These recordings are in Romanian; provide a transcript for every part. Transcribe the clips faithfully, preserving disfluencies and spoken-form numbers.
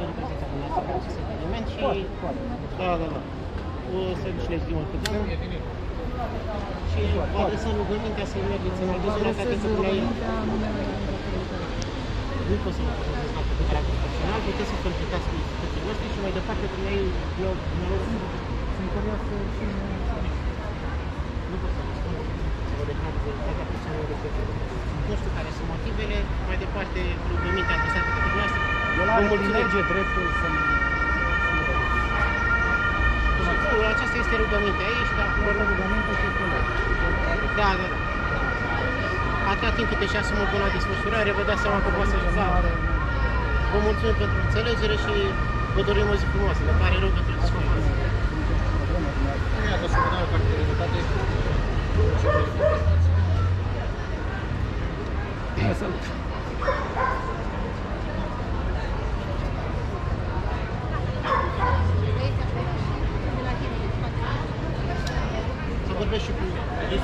pentru că ne asupra acest eveniment și... Da, da, da. O să ghișlezi din urmă și vă adresăm rugămintea să-i mergeți în albăzura care se pune aici. Nu pot să mă folosesc la puterea profesional, puteți să solicitați cu instituții noastre și mai departe prin ei ne rog să-i coriasă și... Nu pot să răspund, să vă declar realitatea persoanelor de preferență. Nu știu care sunt motivele, mai departe rugămintea adresată de noastră. Vă mulțumesc dreptul să-mi... Aceasta este rugămintea ei și dacă... Rugămintea și rugămintea. Da, da, da. Atâta timp cât își asumă bună desfășurare, vă dați seama că poate să-și facă. Vă mulțumim pentru înțelegere și vă dorim o zi frumoasă. Vă pare rău pentru desfășurare. Nu e adăsă bună o caracteritate. Bine, salut!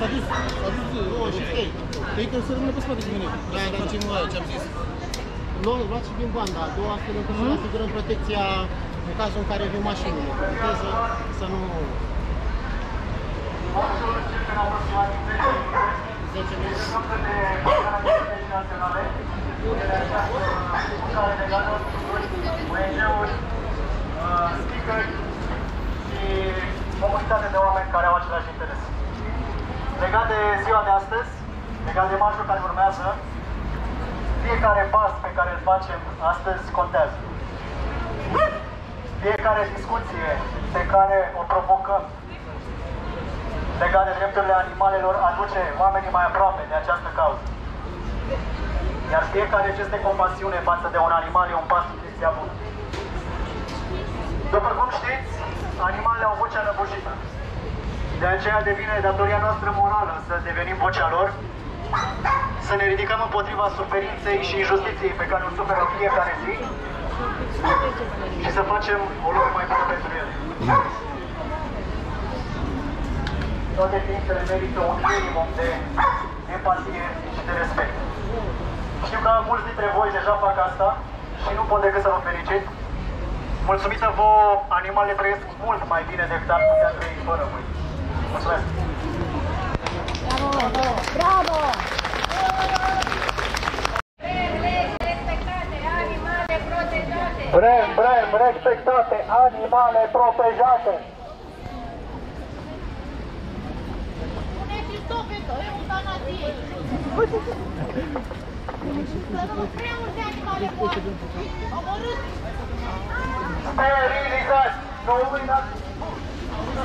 S-a dus, s-a dus, și stai. Stai că o să rămână pe spate cu mine. Da, dar ce nu aia, ce-am zis. Luați și din banda a doua, astfel încât să ne asigurăm protecția în cazul în care vin mașinile. Să nu... Comunitate de oameni care au același interes. Legat de ziua de astăzi, legat de marșul care urmează, fiecare pas pe care îl facem astăzi contează. Fiecare discuție pe care o provocăm legat de drepturile animalelor aduce oamenii mai aproape de această cauză. Iar fiecare gest de compasiune față de un animal e un pas în direcția bună. După cum știți, animalele au vocea năbușită. De aceea devine datoria noastră morală să devenim vocea lor, să ne ridicăm împotriva suferinței și injustiției pe care o suferă fiecare zi și să facem o lume mai bună pentru ele. Toate ființele merită un minimum de empatie și de respect. Știu că mulți dintre voi deja fac asta și nu pot decât să vă felicit. Mulțumită vouă, animalele trăiesc mult mai bine decât ar putea trăi fără voi. Mulțumesc! Bravo! Bravo! Vrem respectate, animale protejate! Vrem, vrem respectate, animale protejate! Puneți stop pe tot, eutanazie! Să nu vrem de animale poate! Omorâți! Sterilizați, nu uinați!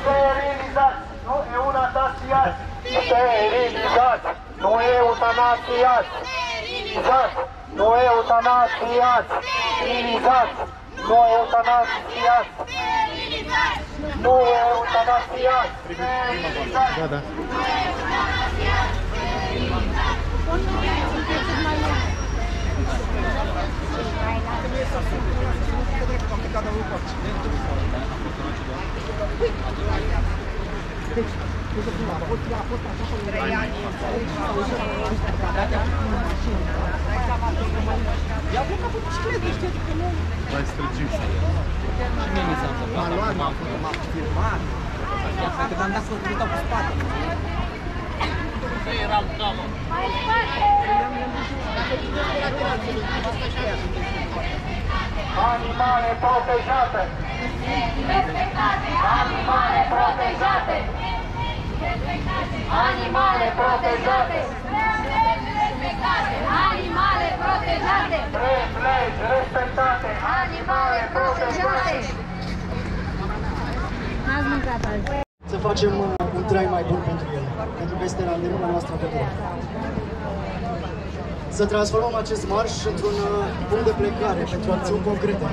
Sterilizați, nu eutanasiați! Sterilizați, nu eutanasiați! Sterilizați, nu eutanasiați! Sterilizați, nu eutanasiați! Sterilizați, nu eutanasiați! Sterilizați, nu eutanasiați! Cada um pode ter animale protejate! Respectate! Animale protejate! Animale protejate! Respectate! Animale protejate! Legi respectate! Animale protejate! N-ați mâncat azi. Să facem un trai mai bun pentru ele, pentru că este la îndemâna noastră pe toate. Să transformăm acest marș într-un punct de plecare pentru acțiuni concrete,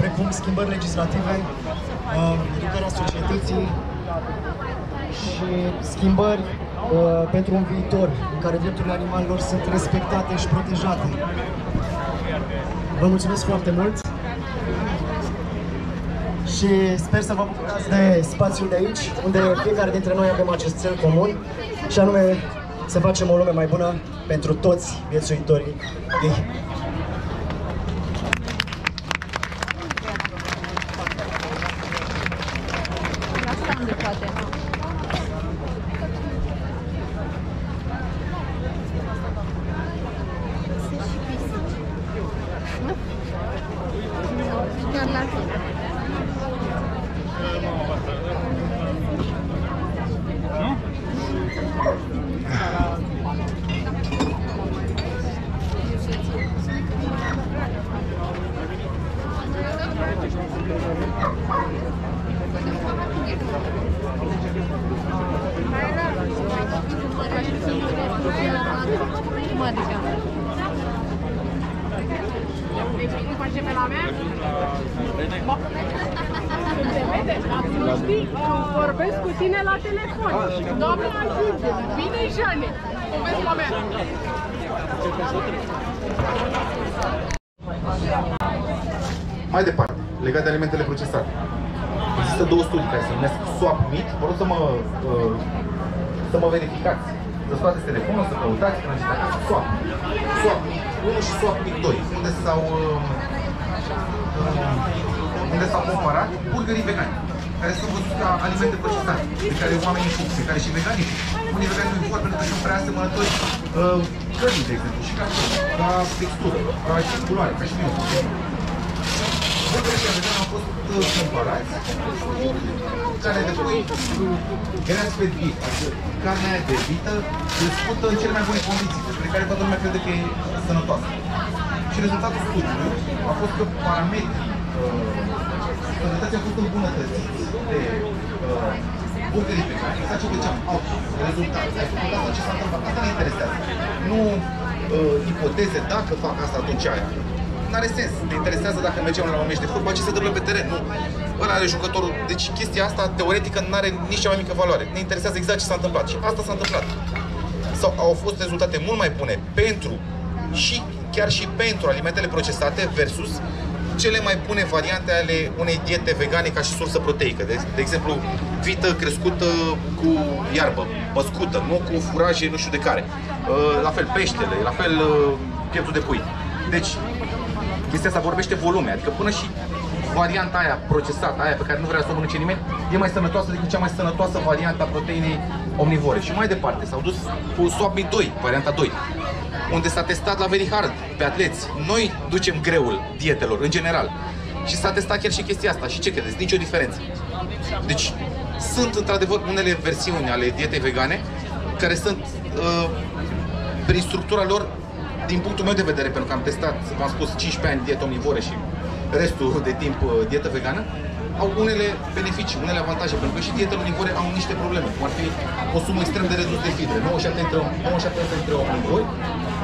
precum schimbări legislative, educarea societății și schimbări pentru un viitor în care drepturile animalelor sunt respectate și protejate. Vă mulțumesc foarte mult și sper să vă bucurați de spațiul de aici, unde fiecare dintre noi avem acest țel comun și anume să facem o lume mai bună pentru toți viețuitorii ei. Chiar la tine. Nu? Mă duceam. Nu face pe la mea? Se vede? Știi, vorbesc cu tine la telefon. Doamne ajută! Bine, Jane! Povesti la mea! Mai departe, legat de alimentele procesate. Există două studii care se numesc Swap-Meat. Vă rog să mă, să mă verificați. Să scoateți telefonul, să căutați, să căutați Swap-Meat unu și Swap-Meat doi, unde s-au unde s-au comparat burgerii vegani, care sunt văzuți ca alimente procesate, pe care oamenii fug, pe care și veganii fug. Unii vegani nu-i vor, pentru că sunt prea asemănători cărnii, de exemplu, și ca la textură, ca și culoare, ca și miu. Burgerii vegani au fost comparați cu carne de pui, grass-fed beef, adică carnea de vită crescută în cele mai bune condiții, despre care toată lumea crede că e sănătoasă. Și rezultatul studiului a fost că parametrii sănătății au fost îmbunătățiți de burgerii pe care exact ce făceam, au rezultat. Ai făcut asta, ce s-a întâmplat, asta ne interesează. Nu ipoteze dacă fac asta, atunci aia. N-are sens. Te interesează dacă mergem la un meci de fotbal, ce se întâmplă pe teren, nu? Ăla are jucătorul. Deci chestia asta, teoretică, n-are nici cea mai mică valoare. Ne interesează exact ce s-a întâmplat. Și asta s-a întâmplat. Sau au fost rezultate mult mai bune pentru și chiar și pentru alimentele procesate versus cele mai bune variante ale unei diete vegane ca și sursă proteică. De, de exemplu, vită crescută cu iarbă, păscută, nu cu furaje nu știu de care. La fel peștele, la fel pieptul de pui. Deci, chestia asta vorbește volume, adică până și varianta aia procesată, aia pe care nu vrea să o mănânce nimeni, e mai sănătoasă decât cea mai sănătoasă varianta proteinei omnivore. Și mai departe, s-au dus cu Swap-Meat doi, varianta doi, unde s-a testat la very hard, pe atleți. Noi ducem greul dietelor, în general. Și s-a testat chiar și chestia asta. Și ce credeți? Nici o diferență. Deci, sunt într-adevăr unele versiuni ale dietei vegane, care sunt, uh, prin structura lor, din punctul meu de vedere, pentru că am testat, v-am spus, cincisprezece ani dietă omnivoră și restul de timp dietă vegană, au unele beneficii, unele avantaje, pentru că și dietele omnivore au niște probleme, cum ar fi o sumă extrem de redusă de fibre. nouăzeci și șapte la sută dintre omnivori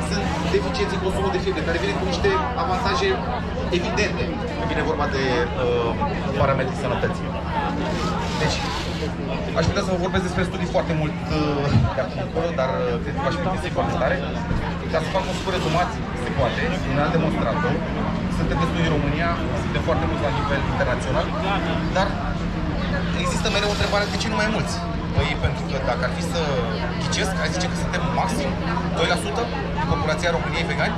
sunt deficienți în consumul de fibre, care vine cu niște avantaje evidente când vine vorba de uh, parametrii sănătății. Deci, aș putea să vă vorbesc despre studii foarte mult de acolo, dar cred că aș putea să-i foarte tare. Dar să fac un scurt rezumat, se poate, un alt demonstrator. Suntem destui în România, suntem foarte mulți la nivel internațional, dar există mereu o întrebare de ce nu mai mulți? Păi, pentru că dacă ar fi să ghicesc, ai zice că suntem maxim doi la sută din populația României vegani.